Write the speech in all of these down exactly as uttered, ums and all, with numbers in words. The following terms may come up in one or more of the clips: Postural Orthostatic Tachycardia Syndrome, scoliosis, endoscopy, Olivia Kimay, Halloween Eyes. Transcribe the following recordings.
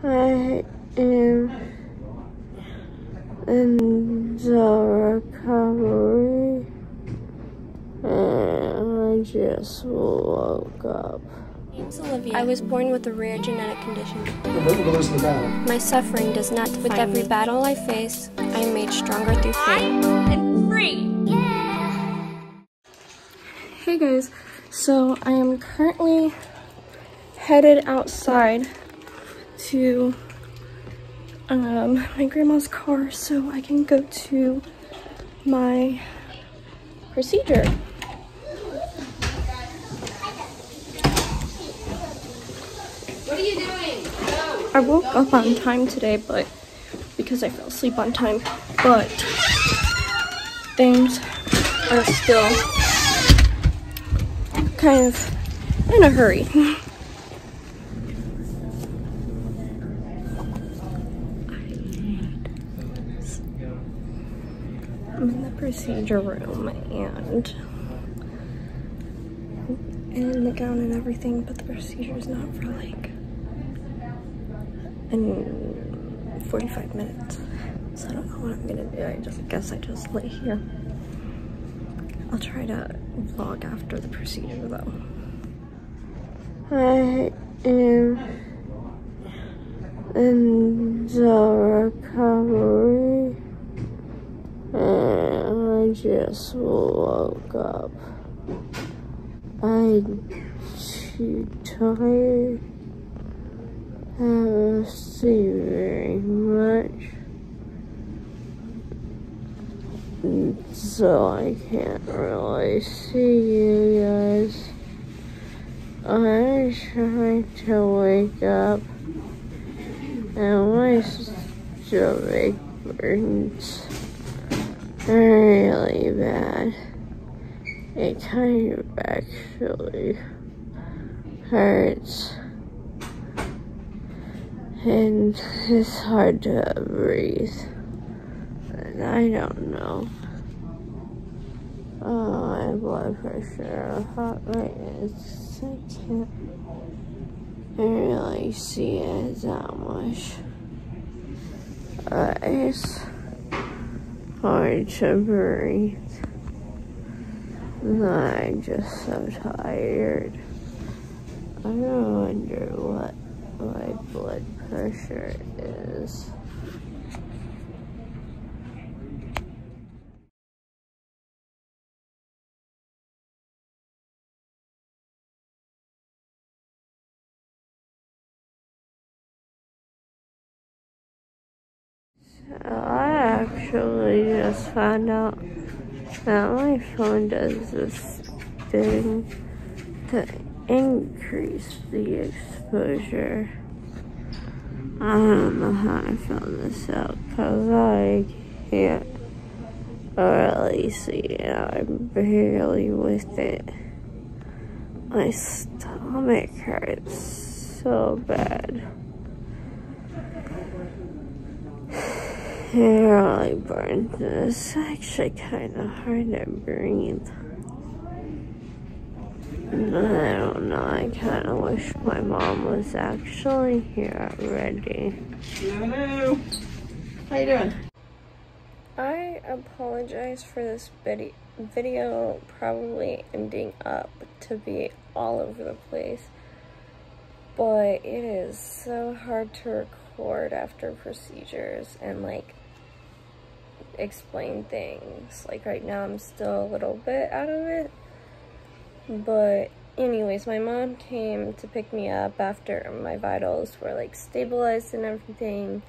I am in the recovery, and I just woke up. My name's Olivia. I was born with a rare genetic condition. My suffering does not define me. With every battle I face, I am made stronger through faith. I am free! Yeah! Hey guys, so I am currently headed outside to um, my grandma's car so I can go to my procedure. What are you doing? Go. I woke up on time today, but because I fell asleep on time, but things are still kind of in a hurry. I'm in the procedure room and and in the gown and everything, but the procedure is not for like in forty-five minutes, so I don't know what I'm gonna do. I just guess I just lay here. I'll try to vlog after the procedure though. I am in the recovery, and I just woke up. I'm too tired. I haven't slept very much, so I can't really see you guys. I'm trying to wake up, and my stomach burns really bad. It kind of actually hurts. And it's hard to breathe, and I don't know. Oh, my blood pressure, heart rate is, I can't really see it that much. Uh, it's hard to breathe. I'm just so tired. I wonder what my blood pressure is. So I actually just found out that my phone does this thing that increase the exposure. I don't know how I found this out, because I can't really see it. I'm barely with it. My stomach hurts so bad. It really burns. It's actually kind of hard to breathe. I don't know, I kind of wish my mom was actually here already. Hello! How you doing? I apologize for this vid video probably ending up to be all over the place, but it is so hard to record after procedures and like explain things. Like right now I'm still a little bit out of it. But anyways, my mom came to pick me up after my vitals were like stabilized and everything.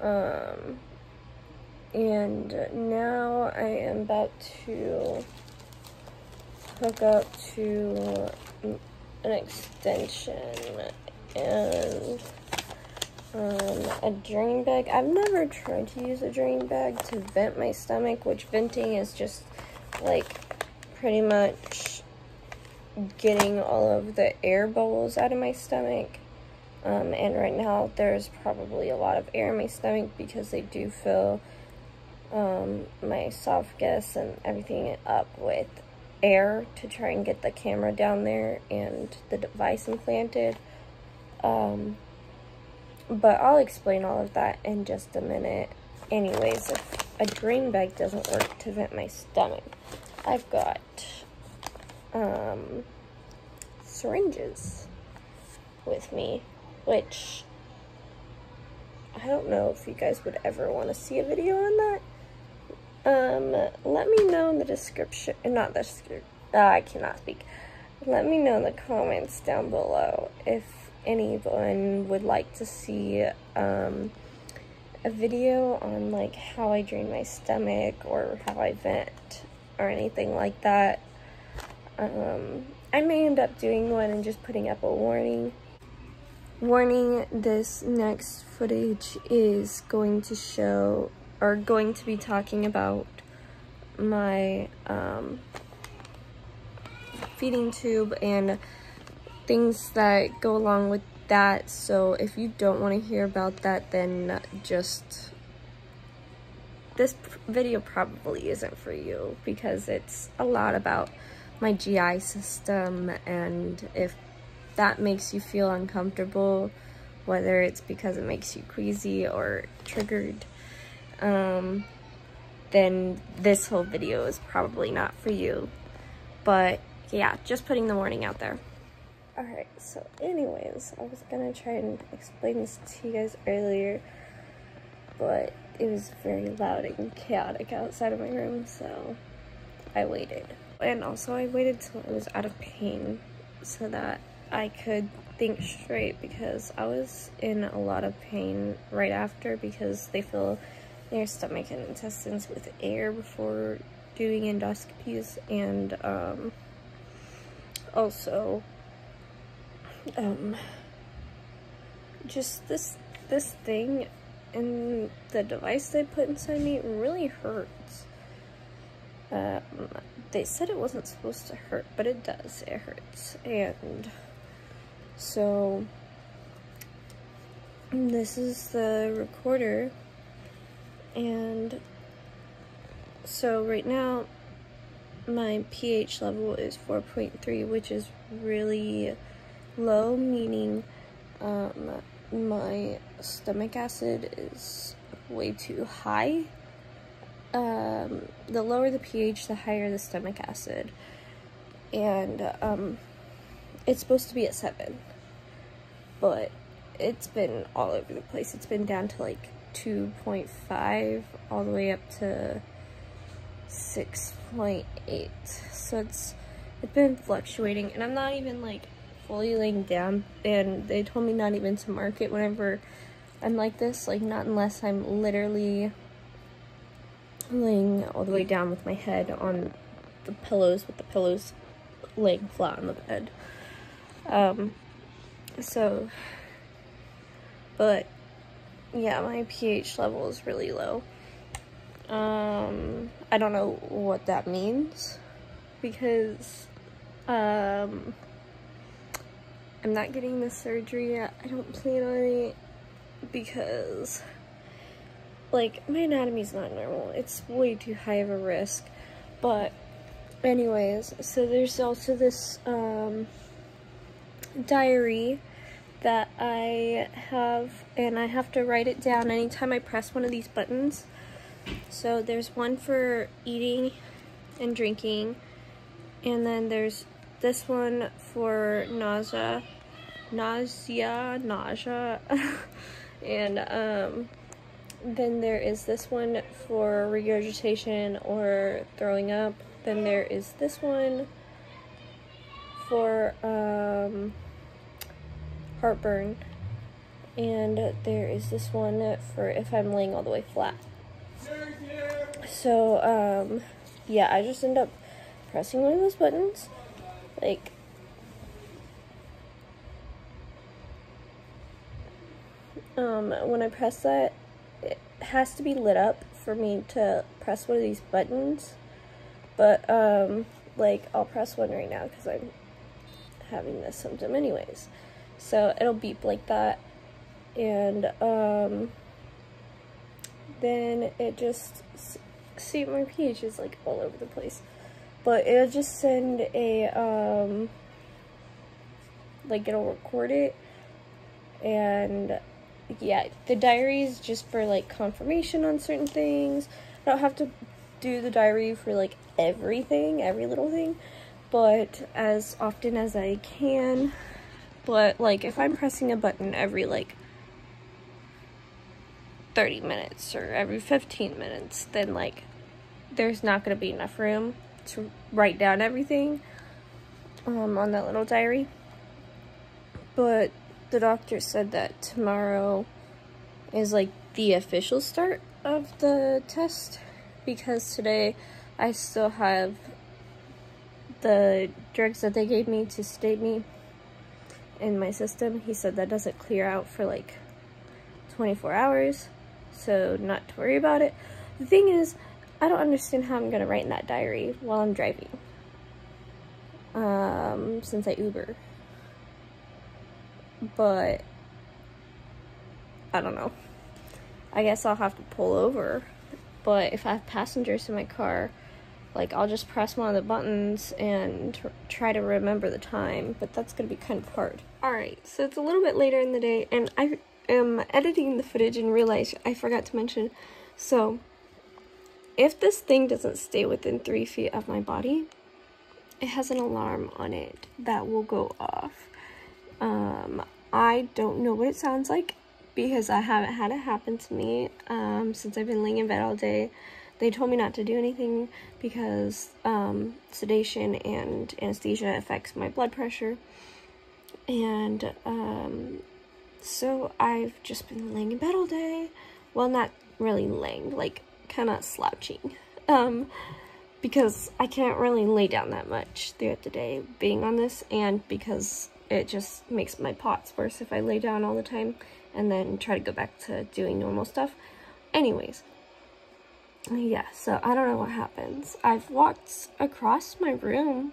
Um, and now I am about to hook up to an extension and um, a drain bag. I've never tried to use a drain bag to vent my stomach, which venting is just like pretty much getting all of the air bubbles out of my stomach, um, and right now there's probably a lot of air in my stomach because they do fill um, my esophagus and everything up with air to try and get the camera down there and the device implanted. Um, But I'll explain all of that in just a minute. Anyways, if a drain bag doesn't work to vent my stomach, I've got um, syringes with me, which I don't know if you guys would ever want to see a video on that. Um, let me know in the description, not the description, uh, I cannot speak. Let me know in the comments down below if anyone would like to see um, a video on like how I drain my stomach or how I vent or anything like that. Um, I may end up doing one and just putting up a warning. Warning, this next footage is going to show, or going to be talking about my um, feeding tube and things that go along with that. So if you don't want to hear about that, then just, this video probably isn't for you, because it's a lot about my G I system, and if that makes you feel uncomfortable, whether it's because it makes you queasy or triggered, um, then this whole video is probably not for you. But yeah, just putting the warning out there. Alright, so anyways, I was gonna try and explain this to you guys earlier, but it was very loud and chaotic outside of my room, so I waited. And also I waited till I was out of pain so that I could think straight, because I was in a lot of pain right after, because they fill their stomach and intestines with air before doing endoscopies, and um, also um, just this this thing and the device they put inside me really hurts. Um, they said it wasn't supposed to hurt, but it does, it hurts, and so, this is the recorder, and so right now, my pH level is four point three, which is really low, meaning um, my stomach acid is way too high. Um, the lower the pH, the higher the stomach acid, and um, it's supposed to be at seven. But it's been all over the place. It's been down to like two point five all the way up to six point eight. So it's it's been fluctuating, and I'm not even like fully laying down, and they told me not even to mark it whenever I'm like this, like not unless I'm literally laying all the way down with my head on the pillows, with the pillows laying flat on the bed. Um, so, but, yeah, my pH level is really low. Um, I don't know what that means, because, um, I'm not getting the surgery yet. I don't plan on it, because, like, my anatomy's not normal. It's way too high of a risk. But, anyways, so there's also this, um, diary that I have, and I have to write it down anytime I press one of these buttons. So there's one for eating and drinking, and then there's this one for nausea, nausea, nausea, and um, then there is this one for regurgitation or throwing up, then there is this one for um, heartburn, and there is this one for if I'm laying all the way flat. So, um, yeah, I just end up pressing one of those buttons, like, um, when I press that, it has to be lit up for me to press one of these buttons, but, um, like, I'll press one right now, because I'm having this symptom anyways, so it'll beep like that, and um, then it just, see, my pH is like all over the place, but it'll just send a, um, like it'll record it, and yeah, the diary is just for like confirmation on certain things. I don't have to do the diary for like everything, every little thing, but as often as I can. But like if I'm pressing a button every like thirty minutes or every fifteen minutes, then like there's not going to be enough room to write down everything um, on that little diary. But the doctor said that tomorrow is like the official start of the test, because today I still have the drugs that they gave me to sedate me in my system. He said that doesn't clear out for like twenty-four hours, so not to worry about it. The thing is, I don't understand how I'm gonna write in that diary while I'm driving, um, since I Uber. But I don't know. I guess I'll have to pull over. But if I have passengers in my car, like I'll just press one of the buttons and try to remember the time. But that's gonna be kind of hard. All right, so it's a little bit later in the day, and I am editing the footage and realized I forgot to mention. So if this thing doesn't stay within three feet of my body, it has an alarm on it that will go off. Um, I don't know what it sounds like because I haven't had it happen to me, um, since I've been laying in bed all day. They told me not to do anything because, um, sedation and anesthesia affects my blood pressure. And, um, so I've just been laying in bed all day. Well, not really laying, like kind of slouching, um, because I can't really lay down that much throughout the day being on this, and because it just makes my POTS worse if I lay down all the time and then try to go back to doing normal stuff. Anyways, yeah, so I don't know what happens. I've walked across my room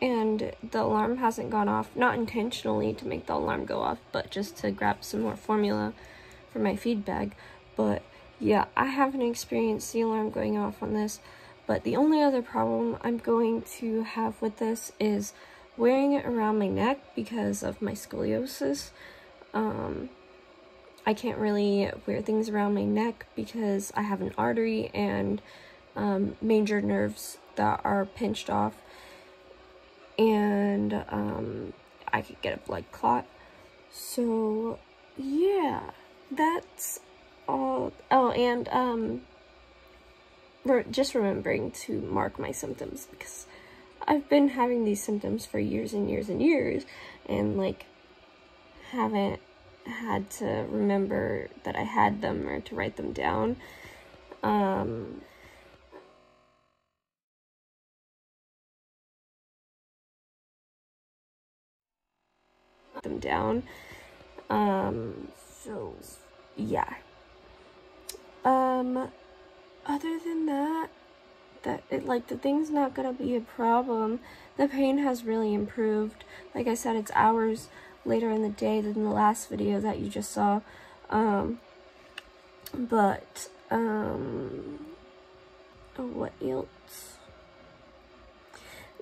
and the alarm hasn't gone off, not intentionally to make the alarm go off, but just to grab some more formula for my feed bag. But yeah, I haven't experienced the alarm going off on this, but the only other problem I'm going to have with this is wearing it around my neck because of my scoliosis. Um, I can't really wear things around my neck because I have an artery and um, major nerves that are pinched off, and um, I could get a blood clot. So yeah, that's all. Oh, and um, re- just remembering to mark my symptoms, because I've been having these symptoms for years and years and years, and like haven't had to remember that I had them or to write them down. Um, them down. Um, so yeah. Um, other than that, that it like the thing's not gonna be a problem. The pain has really improved. Like I said, it's hours later in the day than the last video that you just saw. Um but um what else?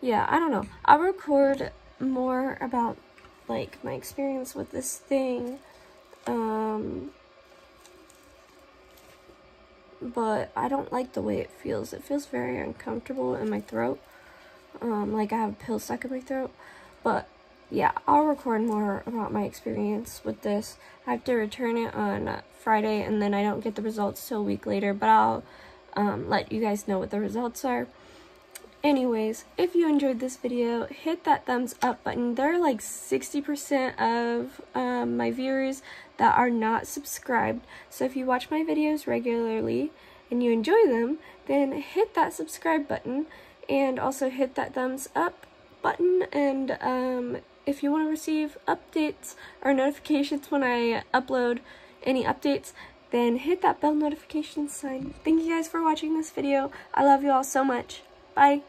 Yeah, I don't know. I'll record more about like my experience with this thing. Um But I don't like the way it feels. It feels very uncomfortable in my throat. Um, like I have a pill stuck in my throat. But yeah, I'll record more about my experience with this. I have to return it on Friday, and then I don't get the results till a week later. But I'll um, let you guys know what the results are. Anyways, if you enjoyed this video, hit that thumbs up button. There are like sixty percent of um, my viewers that are not subscribed. So if you watch my videos regularly and you enjoy them, then hit that subscribe button, and also hit that thumbs up button. And um, if you want to receive updates or notifications when I upload any updates, then hit that bell notification sign. Thank you guys for watching this video. I love you all so much. Bye.